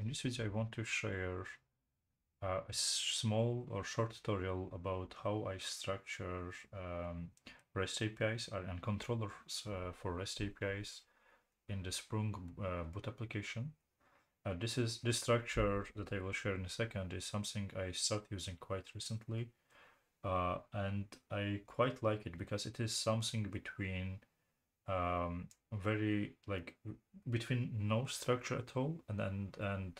In this video I want to share a small or short tutorial about how I structure REST APIs and controllers for REST APIs in the Spring Boot application. This structure that I will share in a second is something I started using quite recently, and I quite like it because it is something between between no structure at all and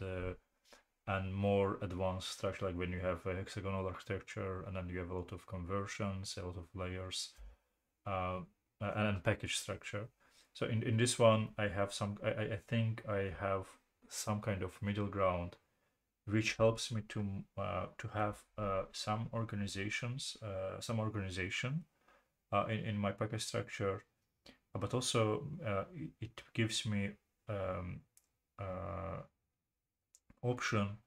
more advanced structure, like when you have a hexagonal architecture and then you have a lot of conversions, a lot of layers, and package structure. So in this one I have I think I have some kind of middle ground, which helps me to have some organization in my package structure, but also it gives me option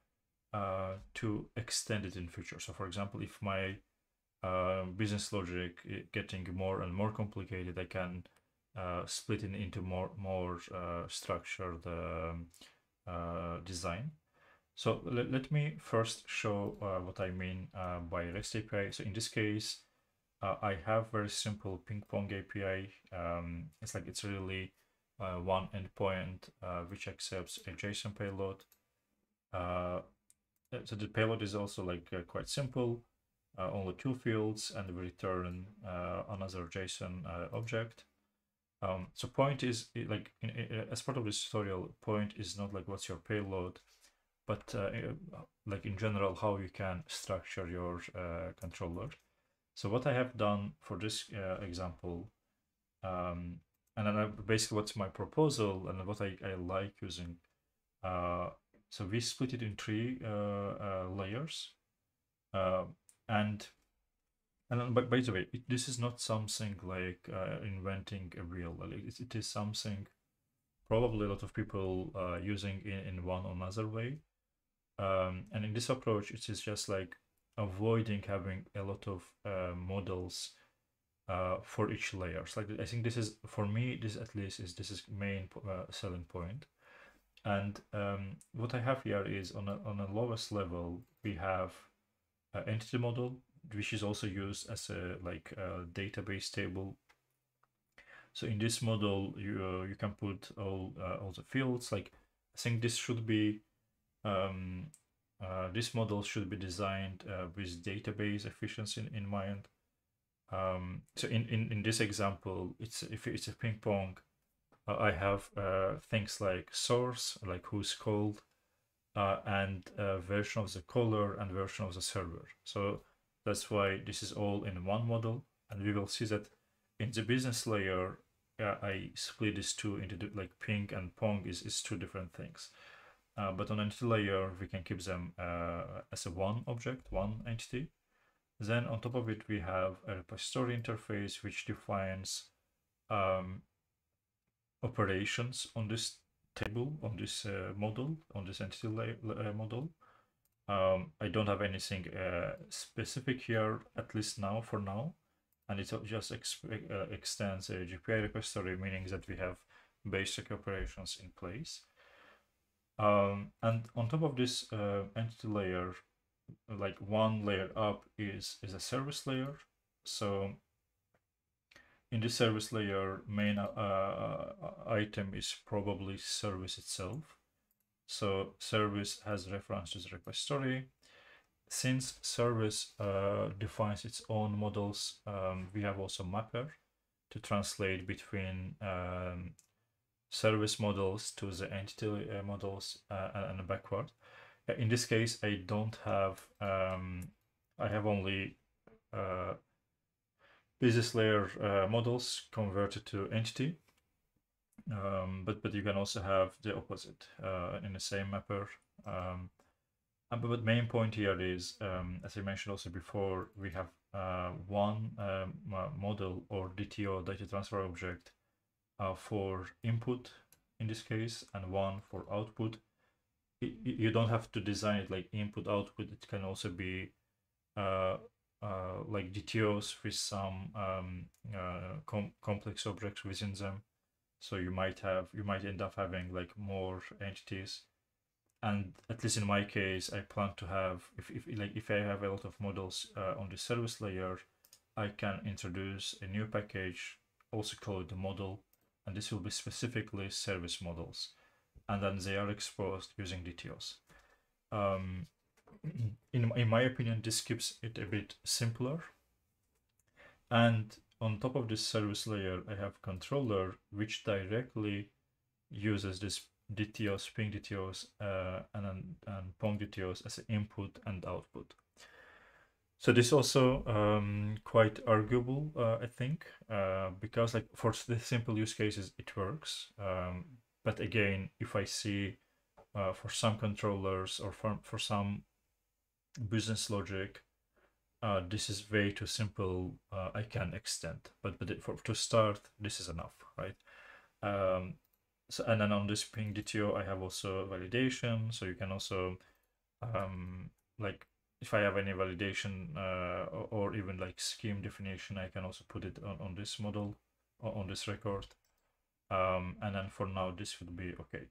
to extend it in future. So for example, if my business logic is getting more and more complicated, I can split it into more structured design. So let me first show what I mean by REST API. So in this case, I have very simple ping-pong API. It's really one endpoint which accepts a JSON payload. So the payload is also quite simple, only two fields, and we return another JSON object. So point is as part of this tutorial, point is not what's your payload, but in general how you can structure your controller. So what I have done for this example, and then basically what's my proposal and what I like using. So we split it in three layers, and by the way, this is not something inventing a wheel. It is something probably a lot of people using in one or another way. And in this approach, it is just avoiding having a lot of models for each layer. So I think this is, for me, this is main selling point. And what I have here is on a lowest level, we have an entity model, which is also used as a database table. So in this model, you can put all the fields. I think this should be this model should be designed with database efficiency in mind. So in this example, if it's a ping pong, I have things like source, who's called, and version of the caller and version of the server. So that's why this is all in one model, and we will see that in the business layer, I split these two into ping and pong is two different things. But on entity layer, we can keep them as a one object, one entity. Then on top of it, we have a repository interface which defines operations on this table, on this model, on this entity layer model. I don't have anything specific here, at least for now. And it just extends a GPI repository, meaning that we have basic operations in place. And on top of this entity layer, one layer up is a service layer. So in this service layer, main item is probably service itself. So service has reference to the repository. Since service defines its own models, we have also mapper to translate between service models to the entity models and backward. In this case, I don't have, I have only business layer models converted to entity, but you can also have the opposite in the same mapper. But main point here is, as I mentioned also before, we have one model or DTO, data transfer object, for input in this case, and one for output. You don't have to design it input output. It can also be DTOs with some complex objects within them. So you might end up having more entities. And at least in my case, I plan to have, if I have a lot of models on the service layer, I can introduce a new package, also called model, and this will be specifically service models. And then they are exposed using DTOs. In my opinion, this keeps it a bit simpler. And on top of this service layer, I have controller, which directly uses this DTOs, ping DTOs, and pong DTOs as an input and output. So this also quite arguable, I think, because like for the simple use cases it works. But again, if I see for some controllers or for some business logic, this is way too simple. I can extend, but to start, this is enough, right? So, and then on this ping DTO, I have also validation. So you can also, like if I have any validation or even like scheme definition, I can also put it on this model, or on this record. And then for now, this would be okay.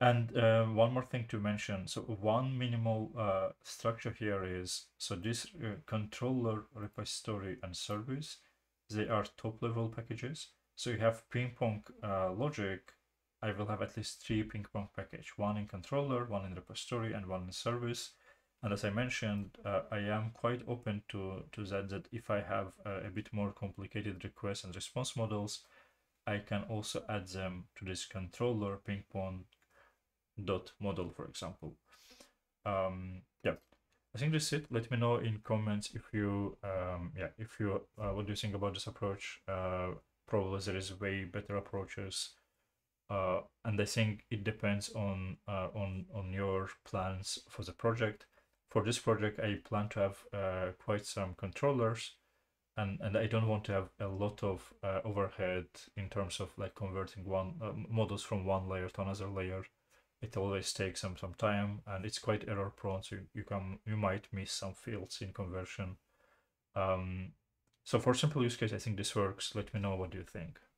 And one more thing to mention. So one minimal structure here is, so this controller, repository and service, they are top level packages. So you have ping-pong logic, I will have at least 3 ping-pong packages, one in controller, one in repository, and one in service. And as I mentioned, I am quite open to that if I have a bit more complicated request and response models, I can also add them to this controller ping-pong.model, for example. Yeah, I think that's it. Let me know in comments if you, what do you think about this approach? Probably there is way better approaches, and I think it depends on your plans for the project. For this project, I plan to have quite some controllers, and I don't want to have a lot of overhead in terms of like converting one models from one layer to another layer. It always takes some time, and it's quite error prone, so you might miss some fields in conversion. So for simple use case, I think this works. Let me know what you think.